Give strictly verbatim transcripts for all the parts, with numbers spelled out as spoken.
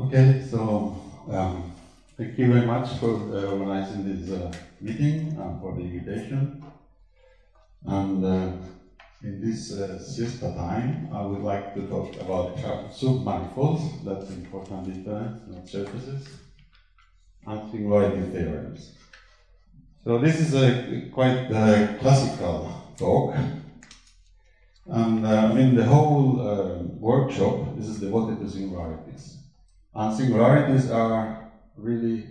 Okay, so um, thank you very much for uh, organizing this uh, meeting and for the invitation. And uh, in this uh, siesta time, I would like to talk about submanifolds. That's important difference, not surfaces, and singularities theorems. So this is a quite uh, classical talk. And uh, I mean, the whole uh, workshop is devoted to singularities. And singularities are really,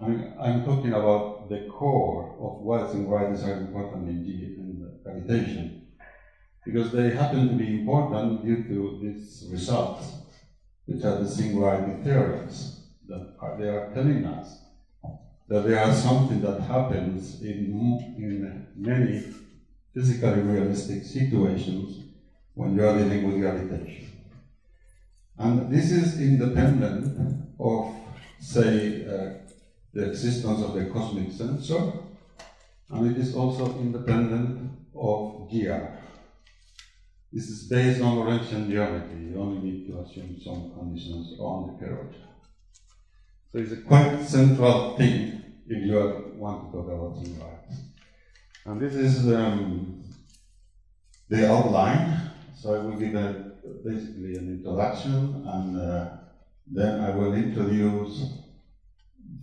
I mean, I'm talking about the core of why singularities are important in, G, in the gravitation. Because they happen to be important due to these results, which are the singularity theorems, that are, they are telling us that there is something that happens in, in many physically realistic situations when you are dealing with gravitation. And this is independent of, say, uh, the existence of the cosmic sensor, and it is also independent of G R. This is based on Lorentzian geometry. You only need to assume some conditions on the curvature. So it's a quite central thing if you want to talk about singularities. And this is um, the outline. So I will give a, basically an introduction, and uh, then I will introduce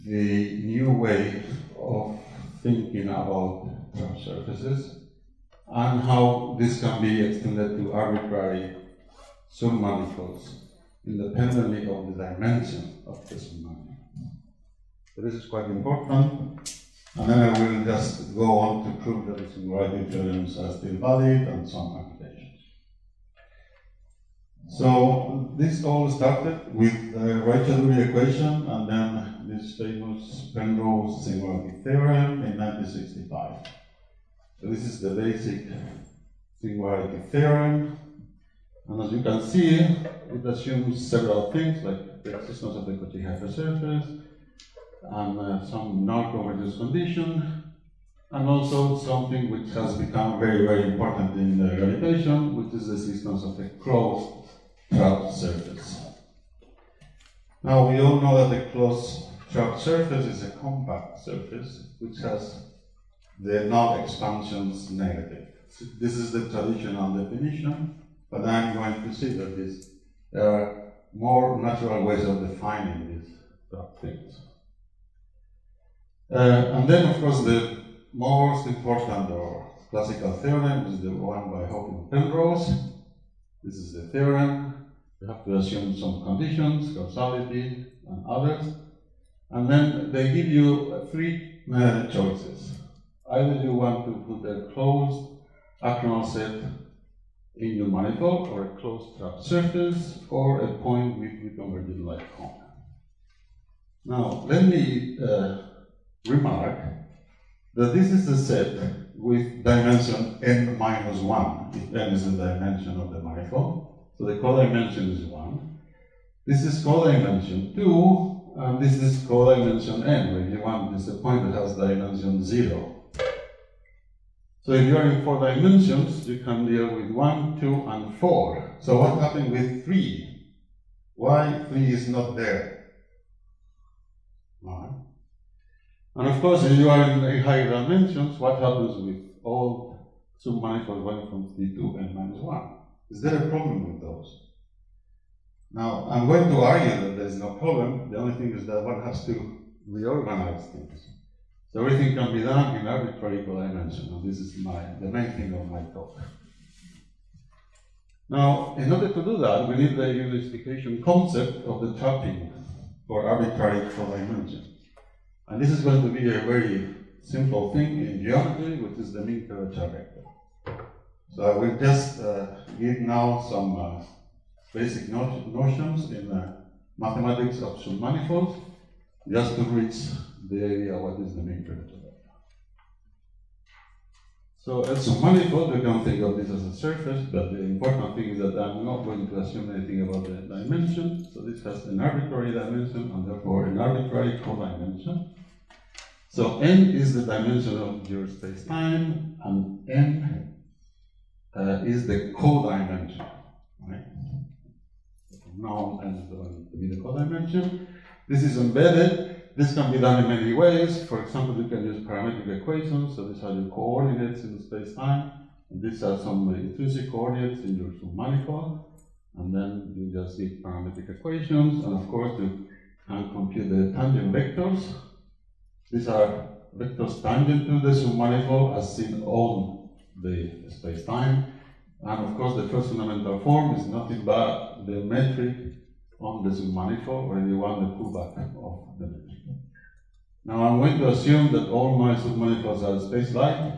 the new way of thinking about surfaces and how this can be extended to arbitrary submanifolds independently of the dimension of the submanifold. So this is quite important. And then I will just go on to prove that the singularity theorems are still valid and some applications. So this all started with the Raychaudhuri equation and then this famous Penrose singularity theorem in nineteen sixty-five. So this is the basic singularity theorem. And as you can see, it assumes several things like the existence of the Cauchy hypersurface, and uh, some non-convergence condition, and also something which has become very, very important in uh, gravitation, which is the existence of the closed trap surface. Now, we all know that the closed trap surface is a compact surface which has the non-expansions negative. So this is the traditional definition, but I'm going to see that this, there are more natural ways of defining these trap things. Uh, and then, of course, the most important or classical theorem is the one by Hopf and Penrose. This is the theorem. You have to assume some conditions, causality, and others. And then they give you three uh, choices. Either you want to put a closed acronal set in your manifold, or a closed trap surface, or a point with convergent light cone. Now, let me uh, remark that this is a set with dimension n minus one, if n is the dimension of the manifold. So the codimension is one. This is codimension two, and this is codimension n, where you want this a point that has dimension zero. So if you are in four dimensions, you can deal with one, two, and four. So what happened with three? Why three is not there? And of course, if you are in higher dimensions, what happens with all submanifolds going from three to n minus one? Is there a problem with those? Now, I'm going to argue that there is no problem. The only thing is that one has to reorganize things. So everything can be done in arbitrary codimension, and this is my, the main thing of my talk. Now, in order to do that, we need the unification concept of the trapping for arbitrary codimension. And this is going to be a very simple thing in geometry, which is the mean curvature vector. So I will just uh, give now some uh, basic no notions in uh, mathematics of submanifolds, just to reach the idea what is the mean curvature vector. So as submanifold, we can think of this as a surface, but the important thing is that I'm not going to assume anything about the dimension. So this has an arbitrary dimension, and therefore an arbitrary codimension. So n is the dimension of your space-time, and n uh, is the codimension, right? now and uh, the middle codimension. This is embedded. This can be done in many ways. For example, you can use parametric equations, so these are your coordinates in space-time, and these are some intrinsic coordinates in your submanifold, and then you just give parametric equations, and of course you can compute the tangent vectors. These are vectors tangent to the submanifold as seen on the space-time, and of course the first fundamental form is nothing but the metric on the submanifold, where you want the pullback of the metric. Now I'm going to assume that all my submanifolds are space-like.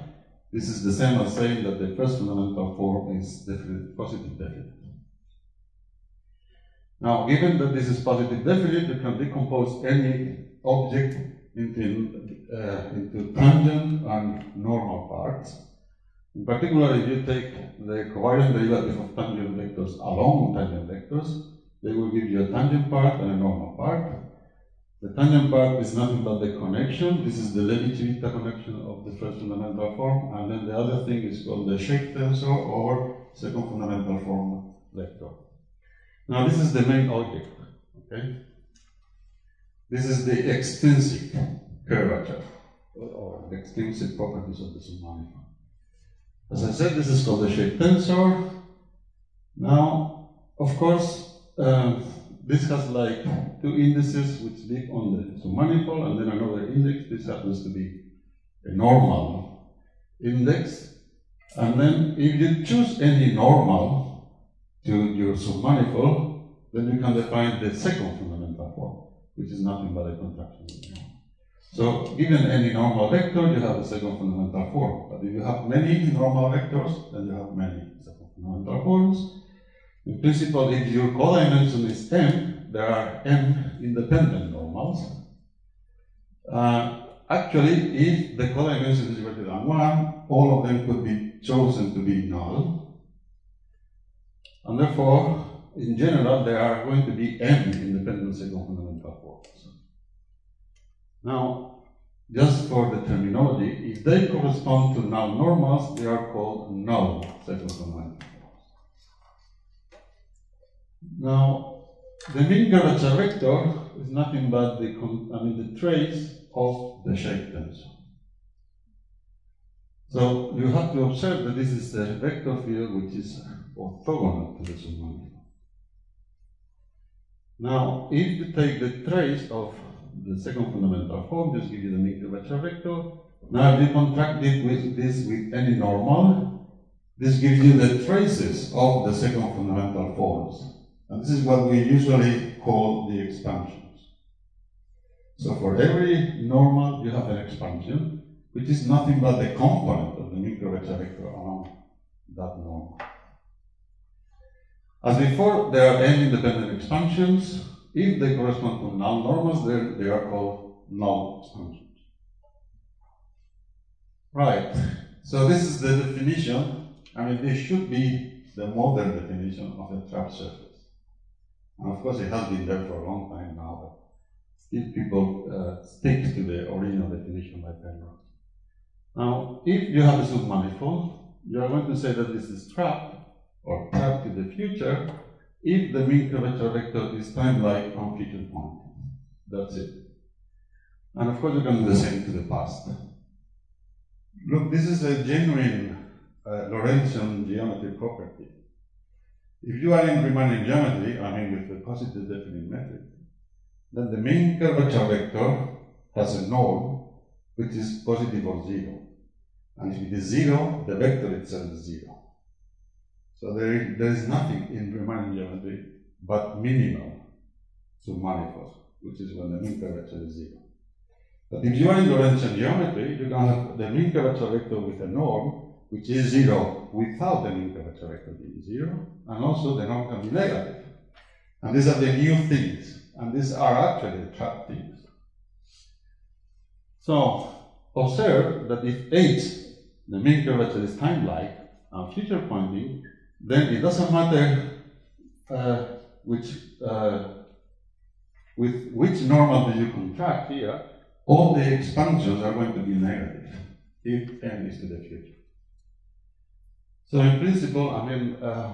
This is the same as saying that the first fundamental form is definite, positive definite. Now, given that this is positive definite, you can decompose any object into, uh, into tangent and normal parts. In particular, if you take the covariant derivative of tangent vectors along tangent vectors, they will give you a tangent part and a normal part. The tangent part is nothing but the connection. This is the Levi-Civita connection of the first fundamental form. And then the other thing is called the Sheck tensor or second fundamental form vector. Now this is the main object, okay? This is the extrinsic curvature or the extrinsic properties of the submanifold. As I said, this is called the Sheck tensor. Now, of course, Uh, this has like two indices which live on the submanifold, and then another index. This happens to be a normal index. And then if you choose any normal to your submanifold, then you can define the second fundamental form, which is nothing but a contraction. So given any normal vector, you have a second fundamental form. But if you have many normal vectors, then you have many second fundamental forms. In principle, if your codimension is m, there are m independent normals. Uh, actually, if the codimension is greater than one, all of them could be chosen to be null. And therefore, in general, there are going to be m independent second fundamental forms. Now, just for the terminology, if they correspond to null normals, they are called null second fundamental forms. Now, the mean curvature vector is nothing but the, I mean, the trace of the Sheck tensor. So you have to observe that this is a vector field which is orthogonal to the submanifold. Now, if you take the trace of the second fundamental form, just give you the mean curvature vector. Now, if you contract it with this with any normal, this gives you the traces of the second fundamental forms. And this is what we usually call the expansions. So for every normal, you have an expansion, which is nothing but the component of the mean curvature vector along that normal. As before, there are n independent expansions. If they correspond to null normals, they, they are called null expansions. Right. So this is the definition. I mean, this should be the modern definition of a trap surface. And of course, it has been there for a long time now, but still people uh, stick to the original definition by Penrose. Now, if you have a submanifold, you are going to say that this is trapped or trapped in the future if the mean curvature vector is time-like on future point. That's it. And of course, you can do the same to the past. Look, this is a genuine uh, Lorentzian geometry property. If you are in Riemannian geometry, I mean with the positive definite metric, then the mean curvature vector has a norm which is positive or zero. And if it is zero, the vector itself is zero. So there is, there is nothing in Riemannian geometry but minimal submanifolds, which is when the mean curvature is zero. But if you are in Lorentzian geometry, you can have the mean curvature vector with a norm which is zero without the mean curvature vector being zero, and also the norm can be negative. And these are the new things, and these are actually trap things. So, observe that if H, the mean curvature is time-like and future pointing, then it doesn't matter uh, which, uh, with which normal do you contract here, all the expansions are going to be negative if n is to the future. So in principle, I mean, uh,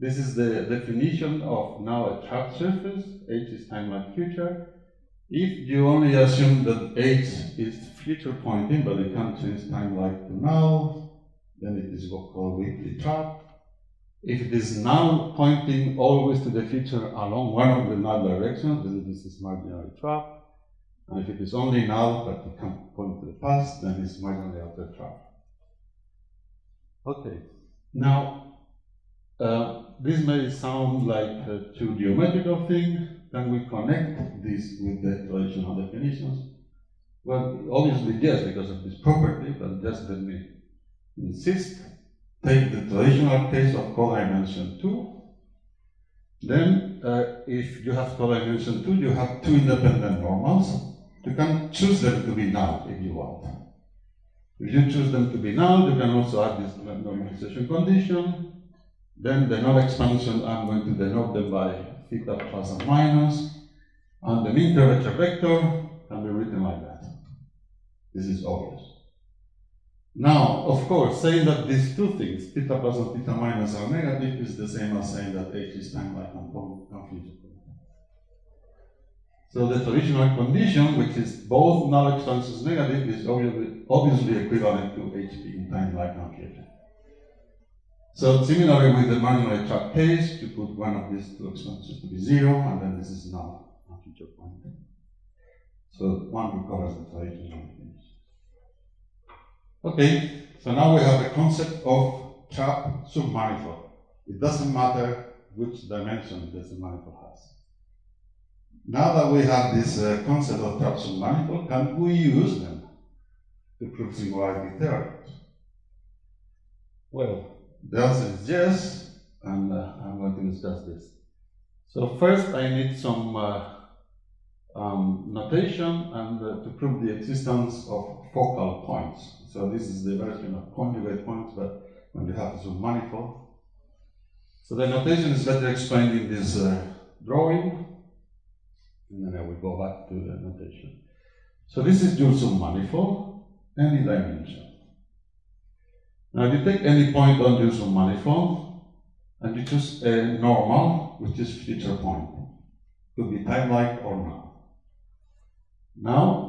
This is the definition of now a trapped surface. H is time like future. If you only assume that H is future pointing, but it can't change time like to now, then it is what we call weakly trapped. If it is now pointing always to the future along one of the null directions, then this is marginally trapped. And if it is only now, but it can't point to the past, then it's marginally outer trapped. Okay. Now, uh, this may sound like a too geometrical thing. Can we connect this with the traditional definitions? Well, obviously yes, because of this property, but just let me insist. Take the traditional case of codimension two. Then, uh, if you have codimension two, you have two independent normals. You can choose them to be null if you want. If you choose them to be null, you can also add this normalization condition. Then the null expansion, I'm going to denote them by theta plus and minus. And the mean curvature vector can be written like that. This is obvious. Now, of course, saying that these two things, theta plus and theta minus, are negative is the same as saying that H is time like confusion. So the traditional condition, which is both null expansions negative, is obviously, obviously equivalent to H being time like confusion. So similarly with the marginally trapped case, you put one of these two expansions to be zero, and then this is null on future point. So one recovers the traditional condition. Okay, so now we have the concept of trapped submanifold. It doesn't matter which dimension the submanifold has. Now that we have this uh, concept of trapped submanifold, can we use them to prove singularity theorems? Well, the answer is yes, and uh, I'm going to discuss this. So first I need some uh, um, notation and uh, to prove the existence of focal points. So this is the version of conjugate points, but when you have a submanifold. So the notation is better explained in this uh, drawing. And then I will go back to the notation. So this is your submanifold, any dimension. Now if you take any point on your submanifold, and you choose a normal, which is future point. Could be time-like or not. Now,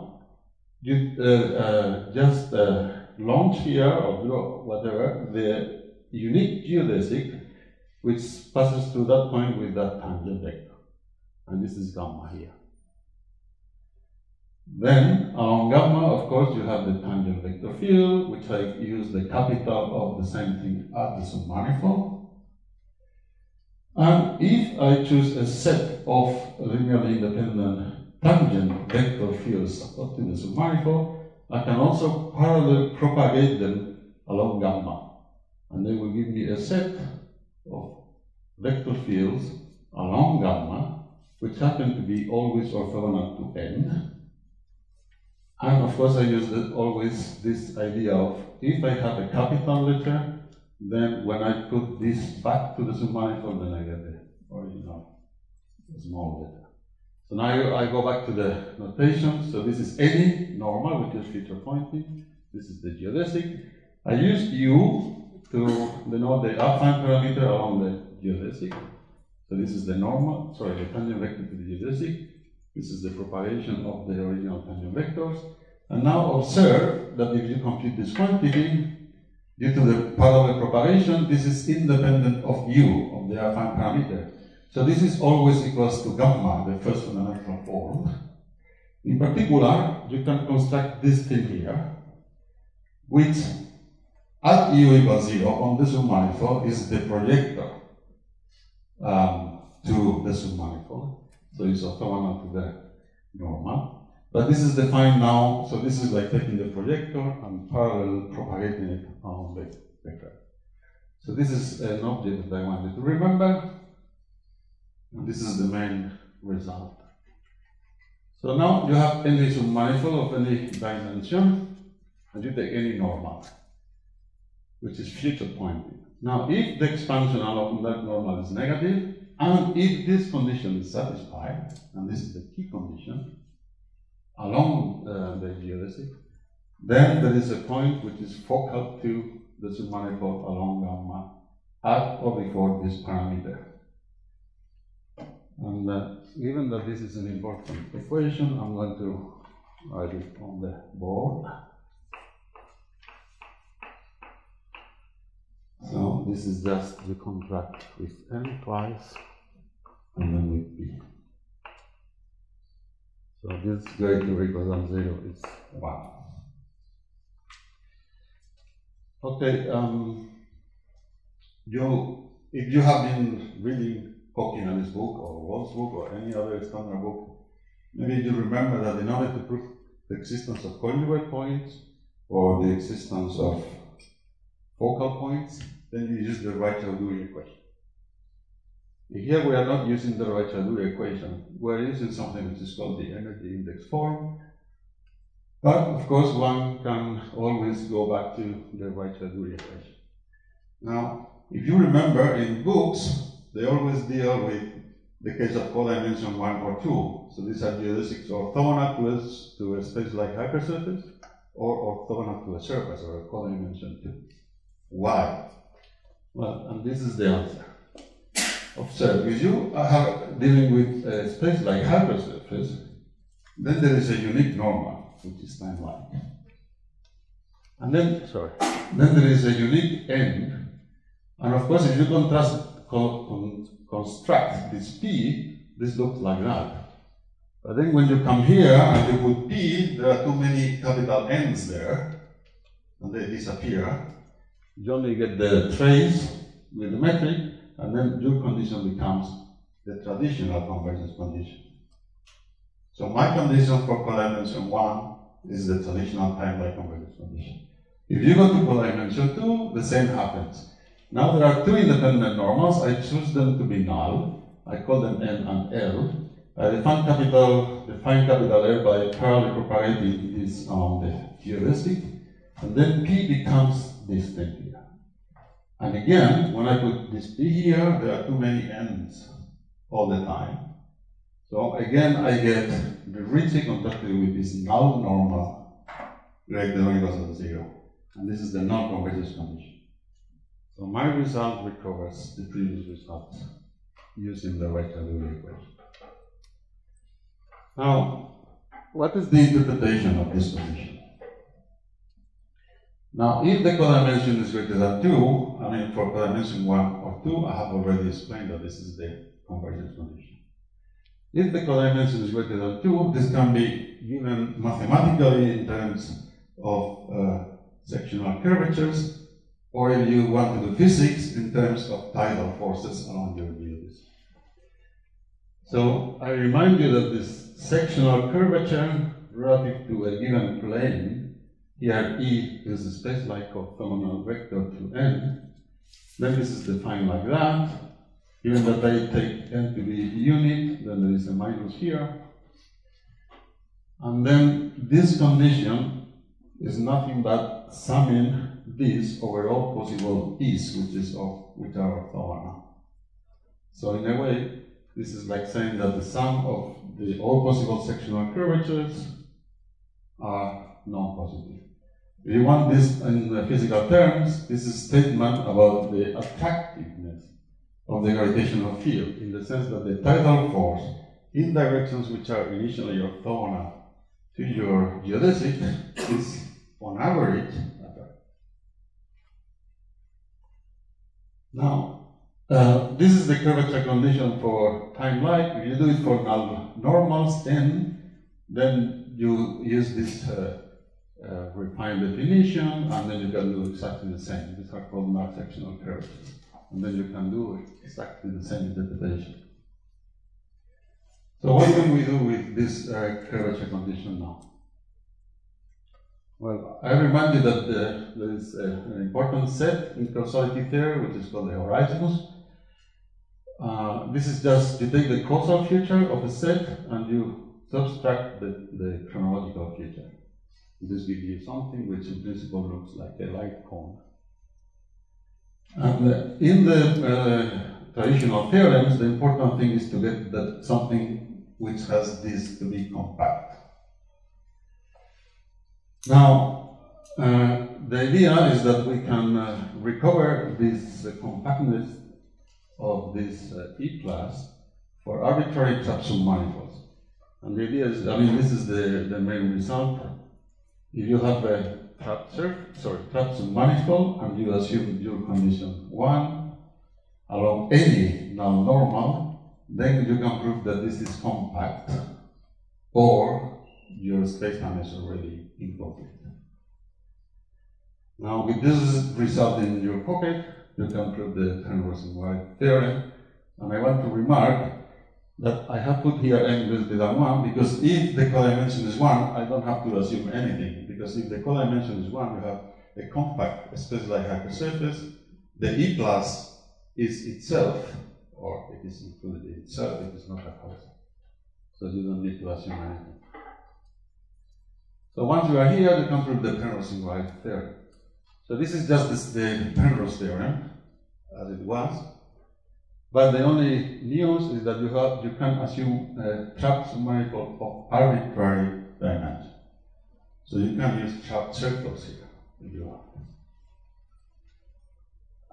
You uh, uh, just uh, launch here or draw whatever the unique geodesic which passes through that point with that tangent vector, and this is gamma here. Then along gamma, of course, you have the tangent vector field, which I use the capital of the same thing at the submanifold. And if I choose a set of linearly independent tangent vector fields up to the submanifold, I can also parallel propagate them along gamma. And they will give me a set of vector fields along gamma, which happen to be always orthogonal to N. And of course I use that always this idea of, if I have a capital letter, then when I put this back to the submanifold, then I get the original small letter. So now I go back to the notation. So this is any normal, which is future pointing. This is the geodesic. I used U to denote the affine parameter along the geodesic. So this is the normal, sorry, the tangent vector to the geodesic. This is the propagation of the original tangent vectors. And now observe that if you compute this quantity, due to the parallel propagation, this is independent of U, of the affine parameter. So this is always equals to gamma, the first fundamental form. In particular, you can construct this thing here, which at u equals zero on the submanifold is the projector um, to the submanifold. So it's orthogonal to the normal. But this is defined now, so this is like taking the projector and parallel propagating it on the vector. So this is an object that I wanted to remember. And this is the main result. So now you have any submanifold of any dimension, and you take any normal, which is future pointing. Now, if the expansion along that normal is negative, and if this condition is satisfied, and this is the key condition, along uh, the geodesic, then there is a point which is focal to the submanifold along gamma at or before this parameter. And uh, given that this is an important equation, I'm going to write it on the board. So this is just the contract with n twice, and then with b. So this greater or equal than zero is one. Okay, um, you if you have been reading Kochina's book or Wolff's book or any other external book, maybe you remember that in order to prove the existence of conjugate points or the existence of focal points, then you use the Raychaudhuri equation. Here we are not using the Raychaudhuri equation. We are using something which is called the energy index form. But of course, one can always go back to the Raychaudhuri equation. Now, if you remember in books, they always deal with the case of codimension one or two. So these are geodesics orthogonal to a, to a space like hypersurface, or orthogonal to a surface, or a codimension two. Why? Well, and this is the answer. Observe, if you are dealing with a space like hypersurface, then there is a unique normal, which is timeline. And then, sorry, then there is a unique end. And of course, if you contrast, con, construct this P, this looks like that. But then when you come here and you put P, there are too many capital N's there, and they disappear. You only get the trace with the metric, and then your condition becomes the traditional convergence condition. So my condition for codimension one is the traditional time-like convergence condition. If you go to codimension two, the same happens. Now there are two independent normals. I choose them to be null. I call them N and L. I define capital, define capital L by parallel property is on the heuristic, and then P becomes this thing here. And again, when I put this P here, there are too many N's all the time. So again, I get the rigidly contracted with this null normal greater or equal to zero. And this is the non-convergence condition. So my result recovers the previous result using the Raychaudhuri equation. Now, what is the interpretation of this condition? Now, if the codimension is greater than two, I mean, for codimension one or two, I have already explained that this is the convergence condition. If the codimension is greater than two, this can be given mathematically in terms of uh, sectional curvatures, or if you want to do physics, in terms of tidal forces along your geodesy. So, I remind you that this sectional curvature relative to a given plane. Here E is a space-like orthogonal vector to N. Then this is defined like that. Even that I take N to be unit, then there is a minus here. And then this condition is nothing but summing these over all possible E's, which is of which are orthogonal. So in a way, this is like saying that the sum of the all possible sectional curvatures are non-positive. If you want this in the physical terms, this is a statement about the attractiveness of the gravitational field, in the sense that the tidal force in directions which are initially orthogonal to your geodesic is, on average, attractive. Now, uh, this is the curvature condition for time-like. If you do it for null normals n, then you use this uh, Uh, refine definition, and then you can do exactly the same. These are called null sectional curvatures. And then you can do exactly the same interpretation. So what can we do with this uh, curvature condition now? Well, I remind you that the, there is a, an important set in causality theory, which is called the horizons. Uh, this is just, you take the causal future of a set, and you subtract the, the chronological future. This gives you something which in principle looks like a light cone. And uh, in the uh, traditional theorems, the important thing is to get that something which has this to be compact. Now, Uh, the idea is that we can uh, recover this uh, compactness of this uh, E-class for arbitrary Trapson manifolds. And the idea is, I mean, this is the, the main result. If you have a trap surf, sorry, Trapson manifold, and you assume your condition one along any non-normal, then you can prove that this is compact, or your spacetime is already incomplete. Now, with this result in your pocket, you can prove the Penrose-Walker theorem. And I want to remark that I have put here n less than one, because if the codimension is one, I don't have to assume anything, because if the codimension is one, you have a compact space-like hypersurface. The E plus is itself, or it is included in itself, it is not a constant. So you don't need to assume anything. So once you are here, you can prove the Penrose-Walker theorem. So this is just this, the Penrose theorem, as it was. But the only news is that you have you can assume a trapped manifold of arbitrary dimension. So you can use trapped circles here if you want.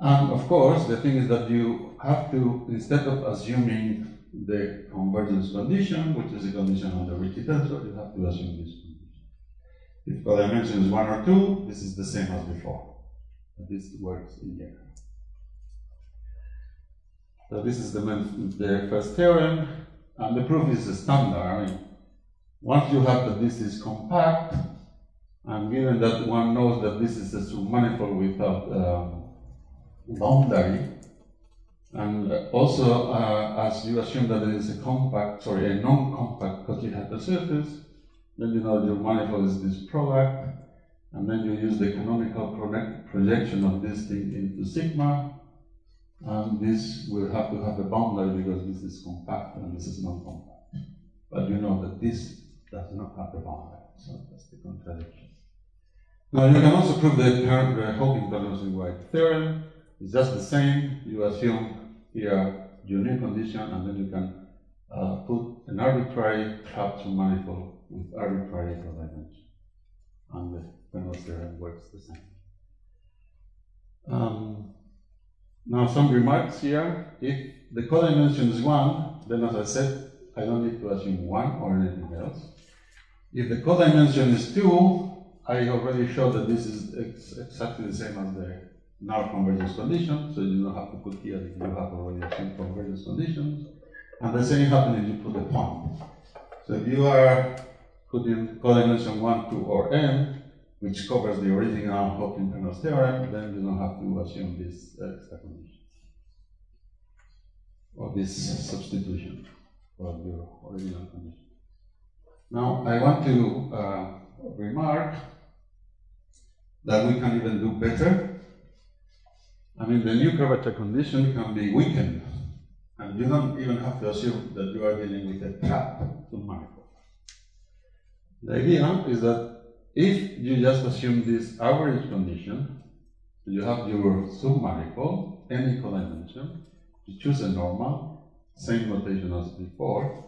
And of course, the thing is that you have to, instead of assuming the convergence condition, which is a condition on the Ricci tensor, you have to assume this condition. If codimension is one or two, this is the same as before. This works in here. So this is the, main, the first theorem, and the proof is a standard. I mean, once you have that this is compact, and given that one knows that this is a submanifold without um, boundary, and also uh, as you assume that it is a compact, sorry, a non-compact Cauchy hypersurface, then you know your manifold is this product, and then you use the canonical projection of this thing into sigma. And this will have to have a boundary because this is compact and this is not compact. But you know that this does not have a boundary, so that's the contradiction. Now you can also prove the Hopf-Penrose-Walker theorem. It's just the same. You assume here your new condition, and then you can uh, put an arbitrary Trapson manifold with arbitrary codimension, and the Penrose theorem works the same. Um, Now some remarks here. If the codimension is one, then as I said, I don't need to assume one or anything else. If the codimension is two, I already showed that this is ex exactly the same as the null convergence condition, so you don't have to put here if you have already assumed convergence conditions. And the same happens if you put a point. So if you are putting codimension one, two, or n, which covers the original Hopf-Penrose theorem, then you don't have to assume this extra condition or this substitution for your original condition. Now, I want to uh, remark that we can even do better. I mean, the new curvature condition can be weakened, and you don't even have to assume that you are dealing with a trap to manifold. The idea is that if you just assume this average condition, you have your submanifold, any codimension, you choose a normal, same notation as before,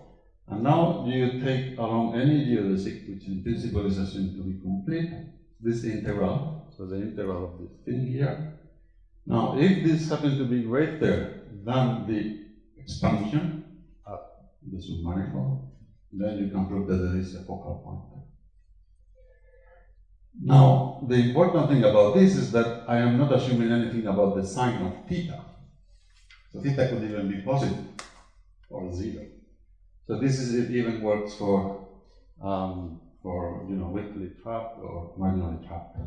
and now you take along any geodesic, which in principle is assumed to be complete, this integral, so the integral of this thing here. Now, if this happens to be greater than the expansion of the submanifold, then you can prove that there is a focal point. Now, the important thing about this is that I am not assuming anything about the sign of theta. So theta could even be positive or zero. So this is it even works for, um, for you know, weakly trapped or manually trapped.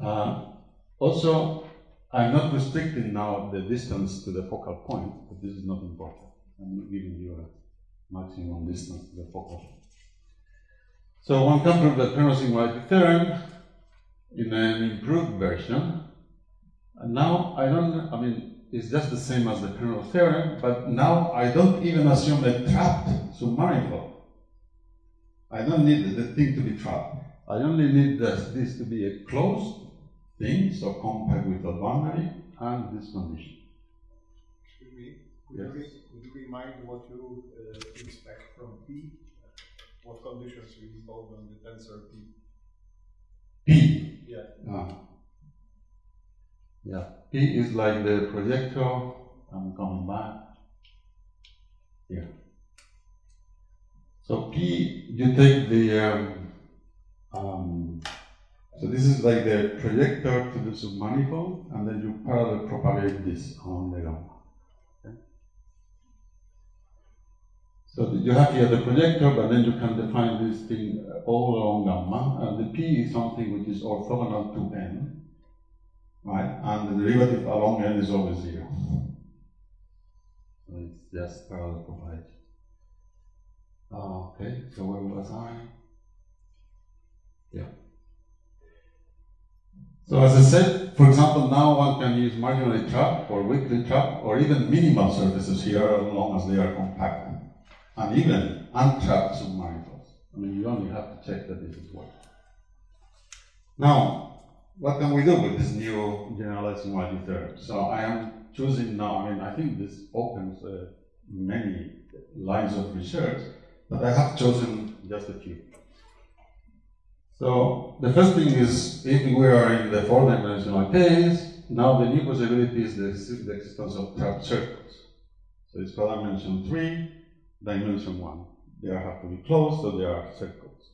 Uh, also, I'm not restricting now the distance to the focal point, but this is not important. I'm not giving you a maximum distance to the focal point. So one can prove the Penrose-Walker theorem in an improved version. And now I don't, I mean, it's just the same as the Penrose theorem, but now I don't even assume a trapped submanifold. I don't need the thing to be trapped. I only need this, this to be a closed thing, so compact with a boundary, and this condition. Excuse me, could, yes. you, could you remind what you uh, expect from P? What conditions you impose on the tensor P? P. Yeah. Ah. Yeah. P is like the projector. I'm coming back. Yeah. So P, you take the um, um, so this is like the projector to the submanifold, and then you parallel propagate this along the line. Okay. So you have here the projector, but then you can define this thing all along gamma, and the P is something which is orthogonal to N, right? And the derivative along N is always zero. So it's just parallel propagation. Oh, okay, so where was I? Yeah. So as I said, for example, now one can use marginally trapped or weakly trapped or even minimal surfaces here as long as they are compact. And even untrapped submanifolds. I mean, you only have to check that this is working. Now, what can we do with this new generalized marginal theorem? So I am choosing now, I mean, I think this opens uh, many lines of research, but I have chosen just a few. So the first thing is, if we are in the four-dimensional case, now the new possibility is the, the existence of trapped circles. So it's for dimension three, dimension one. They have to be closed, so they are circles.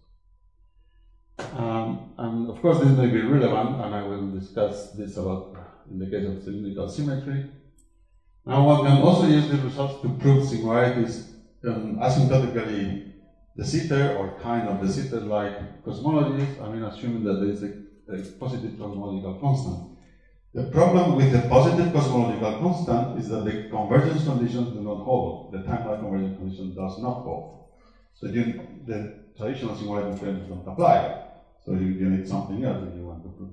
Um, and of course, this may be relevant, and I will discuss this a lot in the case of cylindrical symmetry. Now one can also use the results to prove singularities um, asymptotically the sitter or kind of the sitter like cosmologies, I mean assuming that there is a, a positive cosmological constant. The problem with the positive cosmological constant is that the convergence conditions do not hold. The time-like convergence condition does not hold. So you, the traditional singularity theorems don't apply. So you, you need something else if you want to prove.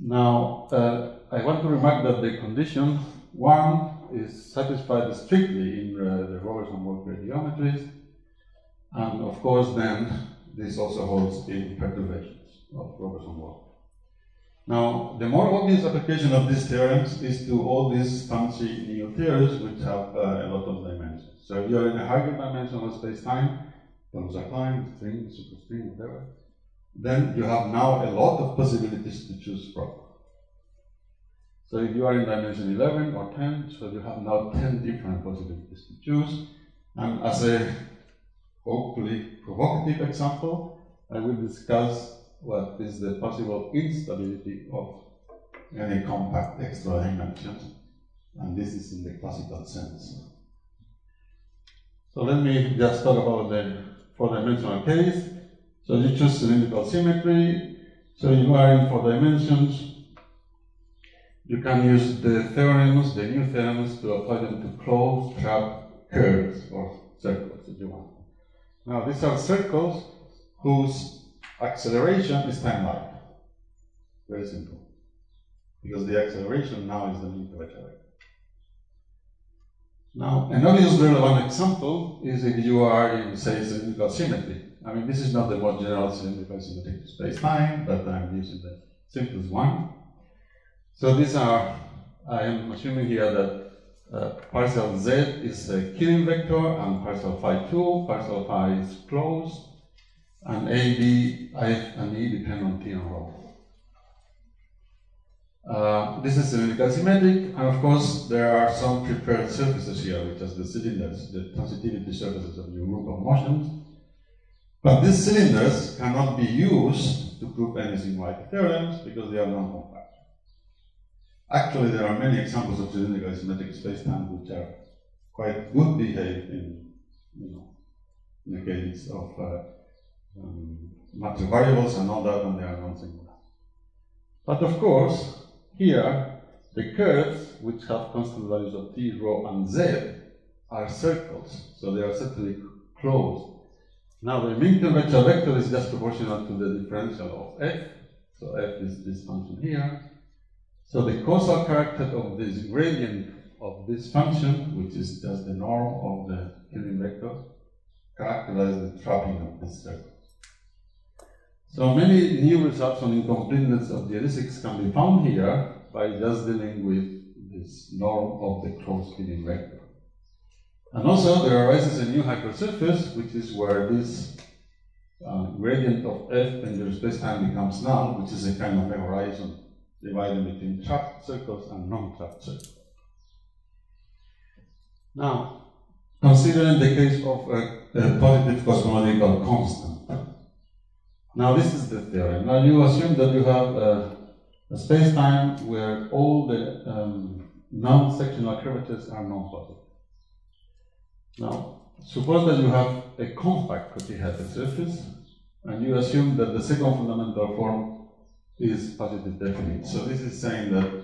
Now uh, I want to remark that the condition one is satisfied strictly in uh, the Robertson-Walker geometries, and of course then this also holds in perturbations of Robertson-Walker. Now the more obvious application of these theorems is to all these fancy new theories which have uh, a lot of dimensions. So if you are in a higher dimensional space-time, tensor-time, string, superstring, whatever, then you have now a lot of possibilities to choose from. So if you are in dimension eleven or ten, so you have now ten different possibilities to choose. And as a hopefully provocative example, I will discuss what is the possible instability of any compact extra dimension. And this is in the classical sense. So let me just talk about the four-dimensional case. So you choose cylindrical symmetry. So you are in four dimensions. You can use the theorems, the new theorems, to apply them to closed, trapped curves or circles, if you want. Now, these are circles whose acceleration is time-like. Very simple. Because the acceleration now is the mean curvature. Now, an obvious relevant example is if you are in, say, cylindrical symmetry. I mean, this is not the most general cylindrical symmetry to space-time, but I'm using the simplest one. So these are, I am assuming here that uh, parcel Z is a Killing vector and parcel phi two, parcel phi is closed, and A, B, I, and E depend on T and rho. Uh, this is cylindrical symmetric, and of course there are some preferred surfaces here, which is the cylinders, the transitivity surfaces of your group of motions. But these cylinders cannot be used to prove any singularity theorems because they are non-compact. Actually, there are many examples of cylindrical symmetric spacetime which are quite good behaved in, you know, in the case of uh, um, matter variables and all that, and they are non-singular. But of course, here the curves which have constant values of t, rho, and z are circles, so they are certainly closed. Now, the mean curvature vector is just proportional to the differential of f, so f is this function here. So the causal character of this gradient of this function, which is just the norm of the Killing vector, characterizes the trapping of this circle. So many new results on incompleteness of geodesics can be found here by just dealing with this norm of the closed Killing vector. And also there arises a new hypersurface, which is where this uh, gradient of F in your space-time becomes null, which is a kind of a horizon dividing between trapped circles and non-trapped circles. Now, considering the case of a, a positive cosmological constant. Now, this is the theorem. Now, you assume that you have a, a space-time where all the um, non-sectional curvatures are non-positive. Now, suppose that you have a compact Cauchy-Hepburn surface, and you assume that the second fundamental form is positive definite. So this is saying that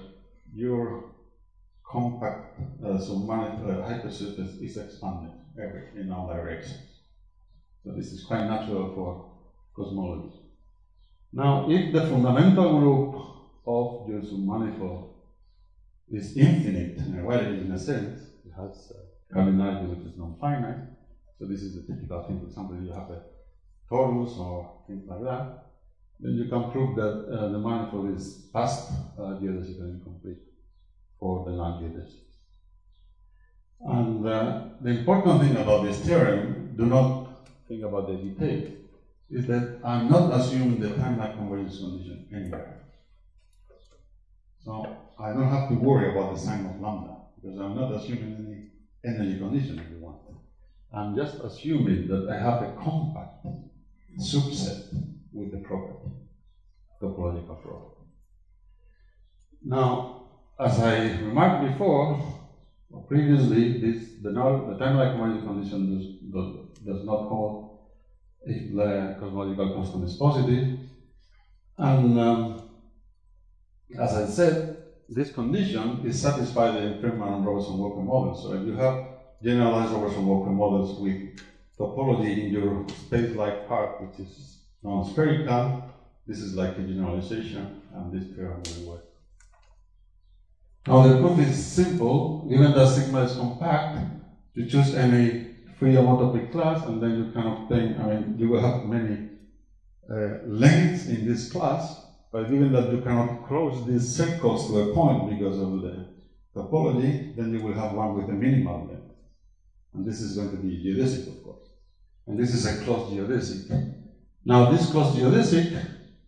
your compact uh, submanifold uh, hypersurface is expanded every, in all directions. So this is quite natural for cosmology. Now, if the fundamental group of your submanifold is infinite, well, in a sense, it has cardinality which is non-finite. So this is the typical thing. For example, you have a torus or things like that. Then you can prove that uh, the manifold is past uh, geodesically incomplete for the non-geodesics. And uh, the important thing about this theorem, do not think about the detail, is that I'm not assuming the time-like convergence condition anywhere. So I don't have to worry about the sign of lambda because I'm not assuming any energy condition if you want. I'm just assuming that I have a compact subset with the property, topological property. Now, as I remarked before, or previously, this, the, the time-like convergence condition does, does, does not hold if the cosmological constant is positive. And um, as I said, this condition is satisfied in Feynman and Robertson-Walker models. So if you have generalized Robertson-Walker models with topology in your space-like part, which is non-spherical, this is like a generalization, and this theorem will work. Now the proof is simple. Given that sigma is compact, you choose any free homotopic class, and then you can obtain, I mean, you will have many uh, lengths in this class, but given that you cannot close these circles to a point because of the topology, then you will have one with a minimal length. And this is going to be geodesic, of course. And this is a closed geodesic. Now, this closed geodesic,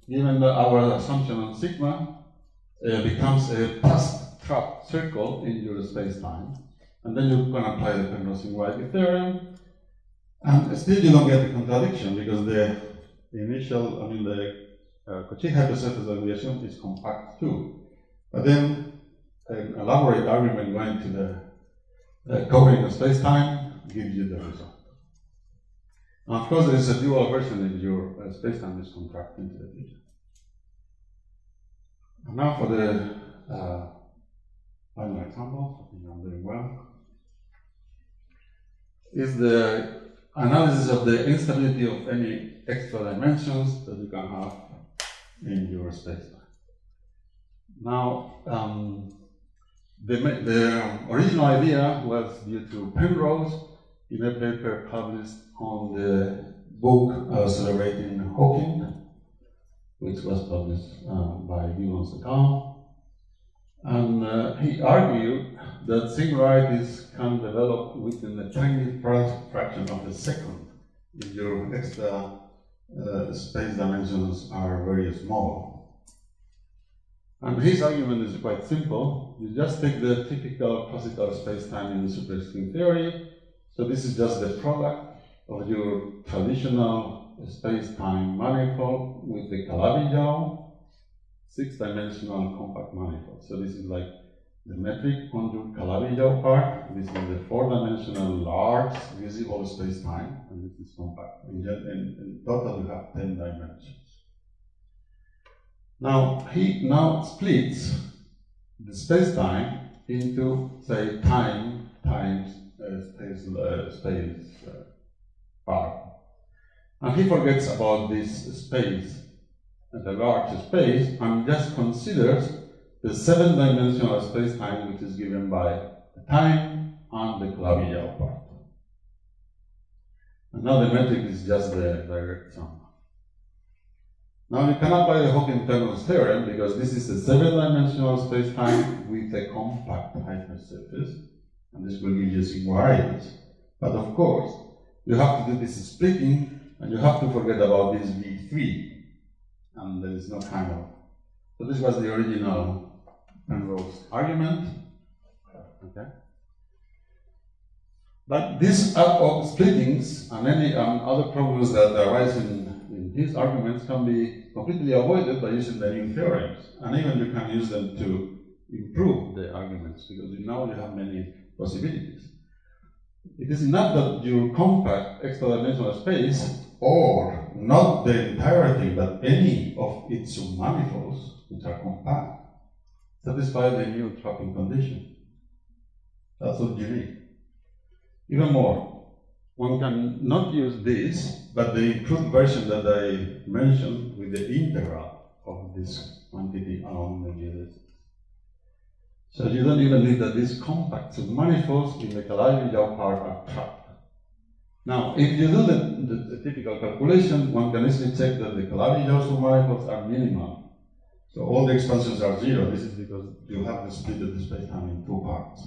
given that our assumption on sigma, uh, becomes a past trapped circle in your space-time. And then you can apply the Penrose-Walker theorem. And still you don't get the contradiction because the initial, I mean, the Uh, Cauchy-Hepburn surface that we assume is compact too. But then an elaborate argument going to the uh, covering of space-time gives you the result. Now, of course, there is a dual version if your uh, space-time is contracting to the future. And now for the uh, final example, I think I'm doing well, is the analysis of the instability of any extra dimensions that you can have in your spacetime. Now, um, the, the original idea was due to Penrose in a paper published on the book uh, Celebrating Hawking, which was published uh, by Gibbons et al. And uh, he argued that singularities can develop within a tiny fraction of a second if your extra Uh, space dimensions are very small. And his argument is quite simple. You just take the typical classical space-time in the superstring theory. So this is just the product of your traditional space-time manifold with the Calabi-Yau six-dimensional compact manifold. So this is like the metric on your Calabi-Yau part. This is the four-dimensional large visible space-time, and this is compact. In, in, in total, you have ten dimensions. Now he now splits the space-time into, say, time times uh, space uh, space uh, part, and he forgets about this space, the large space, and just considers the seven-dimensional space-time which is given by the time and the Calabi-Yau part. And now the metric is just the direct sum. Now you can apply the Hawking-Penrose theorem because this is a seven-dimensional space-time with a compact hypersurface, and this will give you singularities. But of course, you have to do this splitting, And you have to forget about this V three, and there is no kind of. So this was the original Penrose argument. Okay. But these up splittings and any um, other problems that arise in, in these arguments can be completely avoided by using the new theorems. And even you can use them to improve the arguments, because you now you have many possibilities. It is not that you compact extra-dimensional space, or not the entire thing, but any of its submanifolds, which are compact, satisfy the new trapping condition. That's what you need. Even more, one can not use this, but the improved version that I mentioned with the integral of this quantity along the geodesics. So you don't even need that these compact submanifolds in the Calabi-Yau part are trapped. Now, if you do the, the, the typical calculation, one can easily check that the Calabi-Yau submanifolds are minimal. So all the expansions are zero. This is because you have splitted the space-time in two parts.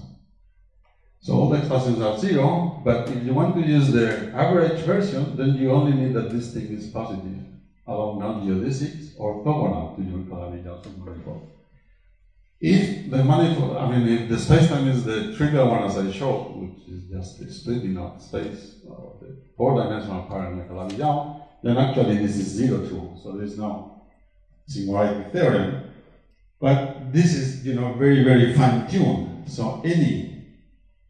So all the expansions are zero, but if you want to use the average version, then you only need that this thing is positive along non-geodesics or orthogonal to your Calabi-Yau submanifold. If the manifold, I mean, if the space-time is the trivial one as I showed, which is just the splitting of space or the four-dimensional part in the Calabi-Yau, then actually this is zero true. So there is no singularity theorem. But this is, you know, very very fine-tuned. So any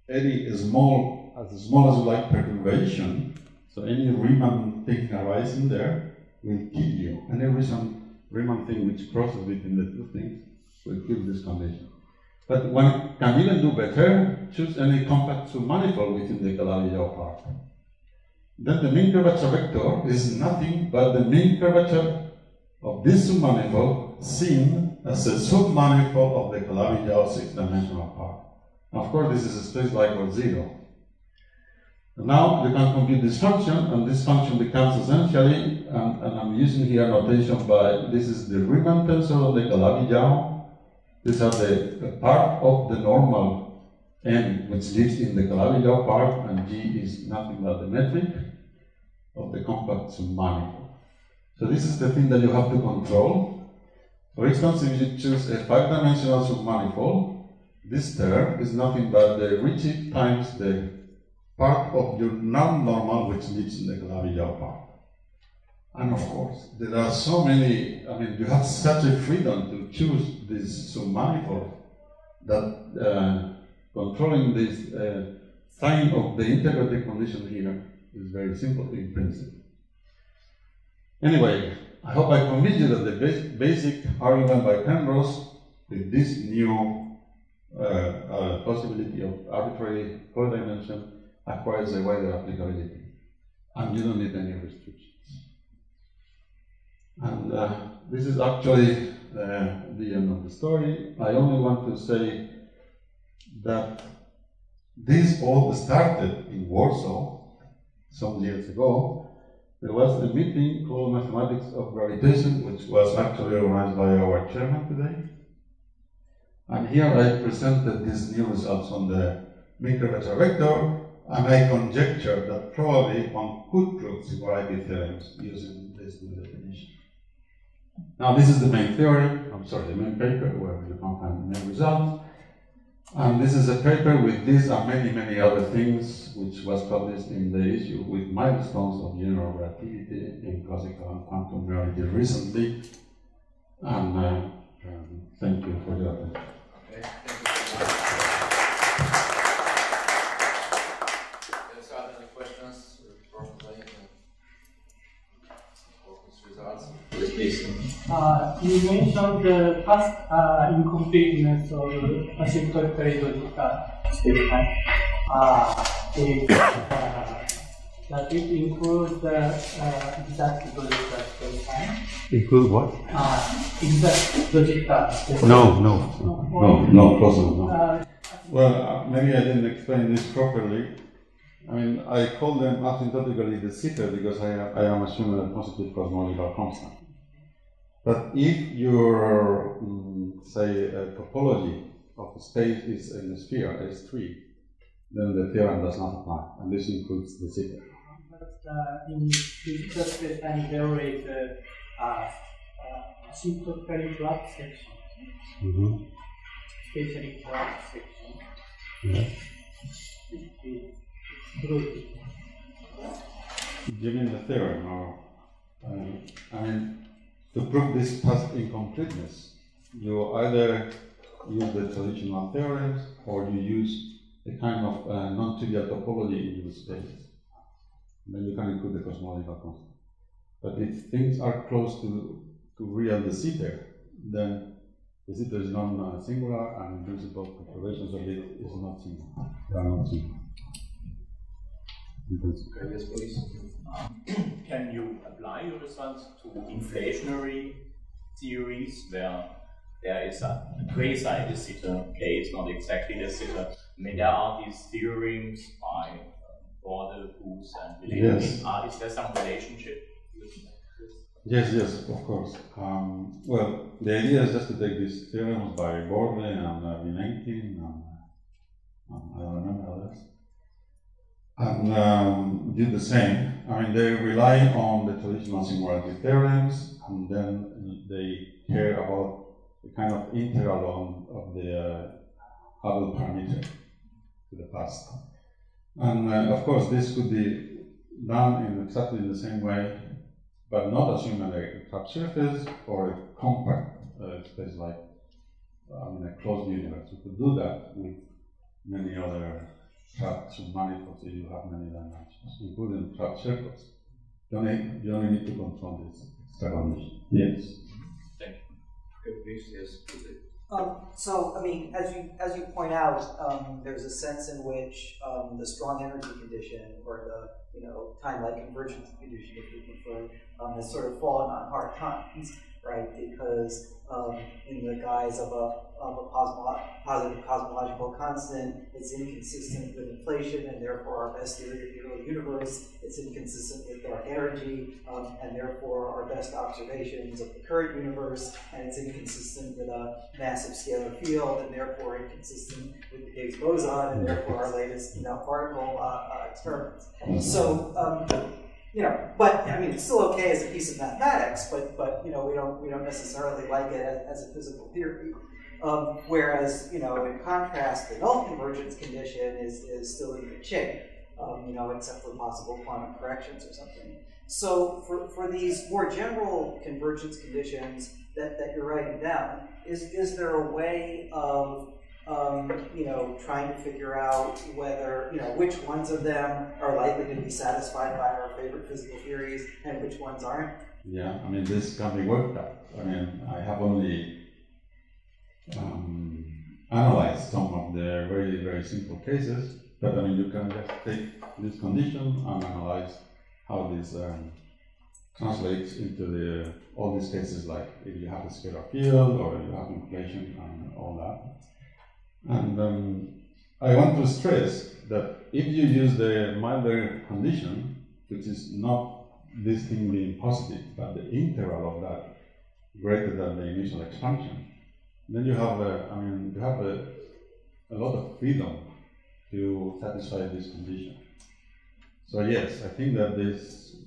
any small, as small as you like, perturbation, so any Riemann thing arising there will kill you. Any reason Riemann thing which crosses between the two things will kill this condition. But one can even do better, choose any compact submanifold within the Calabi-Yau part. Then the mean curvature vector is nothing but the mean curvature of this submanifold seen as a submanifold of the Calabi-Yau six-dimensional part. Of course, this is a space like zero. Now you can compute this function, and this function becomes essentially, and, and I'm using here notation by, this is the Riemann tensor of the Calabi-Yau. These are the, the part of the normal n which lives in the Calabi-Yau part, and G is nothing but the metric of the compact submanifold. So this is the thing that you have to control. For instance, if you choose a five-dimensional submanifold, this term is nothing but the Ricci times the part of your non-normal which lives in the Calabi-Yau part. And of course, there are so many, I mean, you have such a freedom to choose this submanifold that uh, controlling this uh, sign of the integrative condition here is very simple in principle. Anyway, I hope I convinced you that the basic argument by Penrose with this new Uh, uh, possibility of arbitrary four-dimension acquires a wider applicability, and you don't need any restrictions. And uh, this is actually uh, the end of the story. I only want to say that this all started in Warsaw some years ago. There was a meeting called Mathematics of Gravitation, which was actually organized by our chairman today. And here I presented these new results on the mean curvature vector, and I conjectured that probably one could prove singularity theorems using this new definition. Now, this is the main theorem, I'm sorry, the main paper where you can find the main results. And this is a paper with these and many, many other things, which was published in the issue with milestones of general relativity in classical and quantum reality recently. And uh, um, thank you for your attention. Okay, thank you. Are there any questions from the results? Please. Uh, you mentioned the past uh, incompleteness or asymptotically stable time. Uh, it, uh, does it include the uh, exact logic stable time? Include what? Uh, exact logic time. No, no. no. No, no, possible, no. Well, maybe I didn't explain this properly. I mean, I call them asymptotically the sitter because I, I am assuming that positive cosmology are constant. But if your, mm, say, a topology of a space is in a sphere, S three, then the theorem does not apply, and this includes the sitter. uh, in interpret and evaluate the uh, uh, symptomatic blood section, mm-hmm. especially blood section. Yeah. Given the theorem, or um, and to prove this past incompleteness, you either use the traditional theorems or you use a kind of uh, non-trivial topology in the space. And then you can include the cosmological constant. But if things are close to to real the zeta, then the zeta is non-singular, and in principle, the perturbations of it is not singular. They are not singular. Okay, yes, please. Can you apply your results to inflationary theories where there is a quasi-zeta? Okay, it's not exactly the zeta. I mean, there are these theorems by Bordel, Huse, and Belavin. Yes. Uh, is there some relationship? Yes, yes, of course. Um, well, the idea is just to take these theorems by Bordel and uh, Belavin, and um, I don't remember others, and um, do the same. I mean, they rely on the traditional singularity theorems, and then they care about the kind of interalong of the uh, Hubble parameter to the past. And uh, of course, this could be done in exactly the same way, but not assuming a trapped surface or a compact uh, space like, I mean, a closed universe. You could do that with many other trapped submanifolds if you have many dimensions, including trapped circles. You only, you only need to confront this extra condition. Yes. Thank you. Um, so, I mean, as you as you point out, um, there's a sense in which um, the strong energy condition, or the you know time-like convergence condition, if you prefer, um, has sort of fallen on hard times, right? Because um, in the guise of a of a cosmo positive cosmological constant, it's inconsistent with inflation, and therefore our best theory of the early universe, it's inconsistent with dark energy, um, and therefore our best observations of the current universe, and it's inconsistent with a massive scalar field, and therefore inconsistent with the Higgs boson, and therefore our latest you know, particle uh, uh, experiments. So, um, you know, but I mean, it's still okay as a piece of mathematics, but but you know, we don't we don't necessarily like it as, as a physical theory. Um, whereas, you know, in contrast, the null convergence condition is, is still in good shape, um, you know, except for possible quantum corrections or something. So for, for these more general convergence conditions that, that you're writing down, is, is there a way of, um, you know, trying to figure out whether, you know, which ones of them are likely to be satisfied by our favorite physical theories and which ones aren't? Yeah, I mean, this can be worked out. I mean, I have only Um, analyze some of the very, very simple cases, but I mean, you can just take this condition and analyze how this um, translates into the, all these cases, like if you have a scalar field or you have inflation and all that. And um, I want to stress that if you use the milder condition, which is not this thing being positive, but the integral of that greater than the initial expansion, then you have, a, I mean, you have a, a lot of freedom to satisfy this condition. So yes, I think that this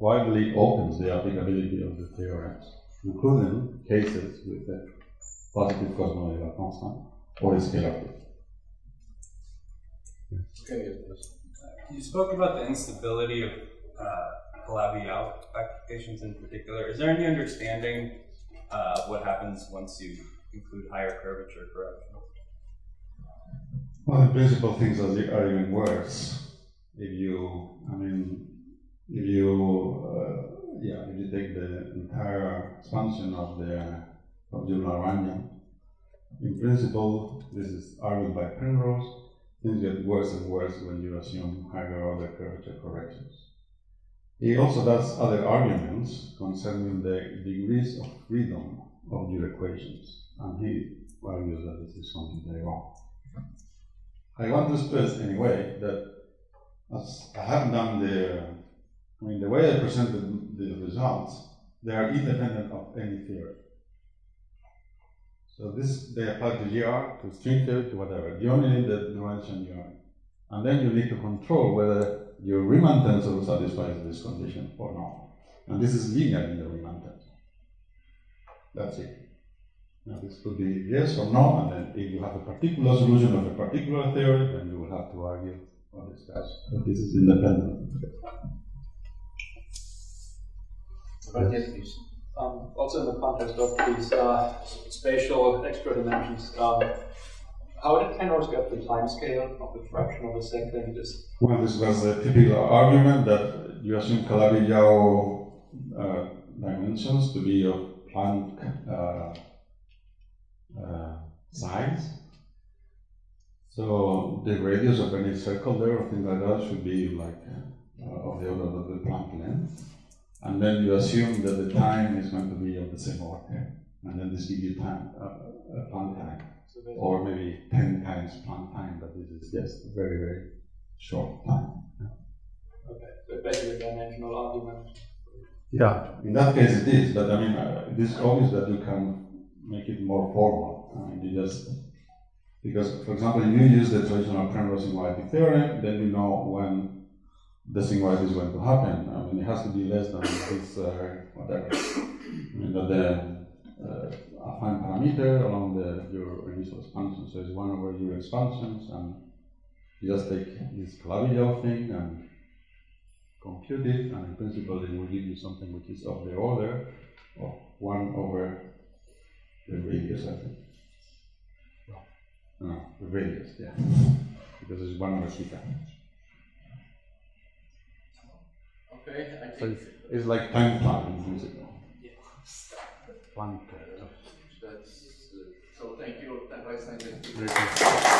widely opens the applicability of the theorems, including cases with a positive cosmological constant or a scalar field. Okay. You spoke about the instability of uh, Calabi-Yau applications in particular. Is there any understanding Uh, what happens once you include higher curvature correction? Well, the principal things are, the, are even worse. If you, I mean, if you, uh, yeah, if you take the entire expansion of the convolutional Lagrangian, in principle, this is argued by Penrose, things get worse and worse when you assume higher order curvature corrections. He also does other arguments concerning the degrees of freedom of your equations, and he argues that this is completely wrong. I want to stress anyway that as I have done the, I mean, the way I presented the results, they are independent of any theory. So this, they apply to G R, to string theory, to whatever. You only need the dimension you are. And then you need to control whether your Riemann tensor satisfies this condition or not. And this is linear in the Riemann tensor. That's it. Now this could be yes or no, and then if you have a particular solution of a particular theory, then you will have to argue or discuss. But this is independent. But yes, um, also in the context of these uh, spatial extra dimensions, um, how did Penrose get the time scale of the fraction of a second? Well, this was a typical argument that you assume Calabi-Yau uh, dimensions to be of Planck uh, uh, size. So the radius of any circle there or things like that should be like uh, of the order of the Planck length. And then you assume that the time is going to be of the same order. And then this gives you time, uh, uh, Planck time. So or maybe ten times Planck time, but this is just a very, very short time. Yeah. Okay, so basically a dimensional argument. Yeah, in that case it is, but I mean, uh, it is obvious that you can make it more formal. I mean, you just, because, for example, you use the traditional Penrose singularity theorem, then you know when the singularity is going to happen. I mean, it has to be less than this, uh, whatever. I mean, that the uh, affine parameter along the, your initial expansion, so it's one over your expansions, and you just take this Calabi-Yau thing and compute it, and in principle it will give you something which is of the order of one over the radius, I think. No, the radius, yeah, because it's one over theta. Okay, I think so it's, it's like time time in principle. Yeah. One. That's, uh, so thank you. Thank you.